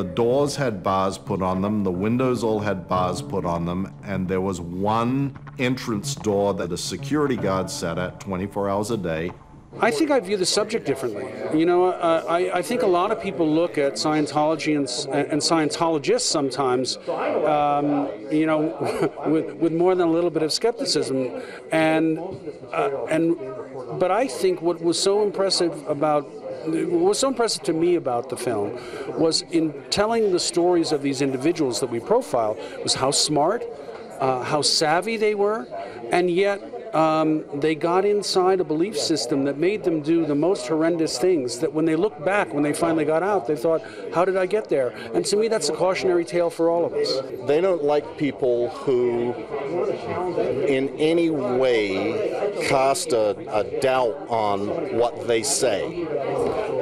The doors had bars put on them, the windows all had bars put on them, and there was one entrance door that the security guard sat at 24 hours a day. I think I view the subject differently. You know, I think a lot of people look at Scientology and Scientologists sometimes, you know, with more than a little bit of skepticism. But I think what was so impressive about to me about the film was in telling the stories of these individuals that we profile was how smart, how savvy they were, and yet they got inside a belief system that made them do the most horrendous things that when they look back, when they finally got out, they thought, how did I get there? And to me, that's a cautionary tale for all of us. They don't like people who in any way cast a doubt on what they say.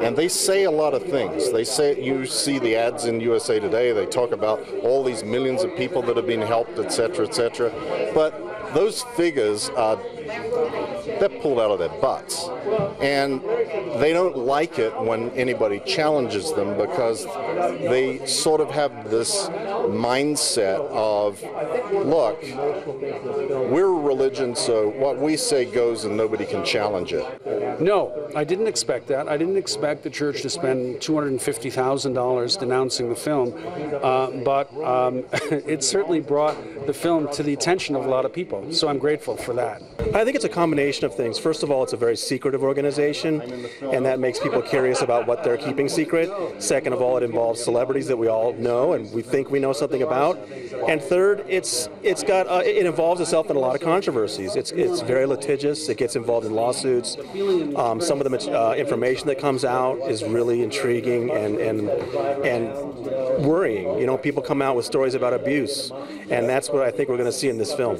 And they say a lot of things. They say, you see the ads in USA Today, they talk about all these millions of people that have been helped, etc., etc. But those figures are, they're pulled out of their butts, and they don't like it when anybody challenges them because they sort of have this mindset of, look, we're a religion, so what we say goes and nobody can challenge it. No, I didn't expect that. I didn't expect the church to spend $250,000 denouncing the film, but it certainly brought the film to the attention of a lot of people, so I'm grateful for that. I think it's a combination of things. First of all, it's a very secretive organization, and that makes people curious about what they're keeping secret. Second of all, it involves celebrities that we all know and we think we know something about. And third, it involves itself in a lot of controversies. It's very litigious. It gets involved in lawsuits. Some of the information that comes out is really intriguing and worrying. You know, people come out with stories about abuse, and that's what I think we're going to see in this film.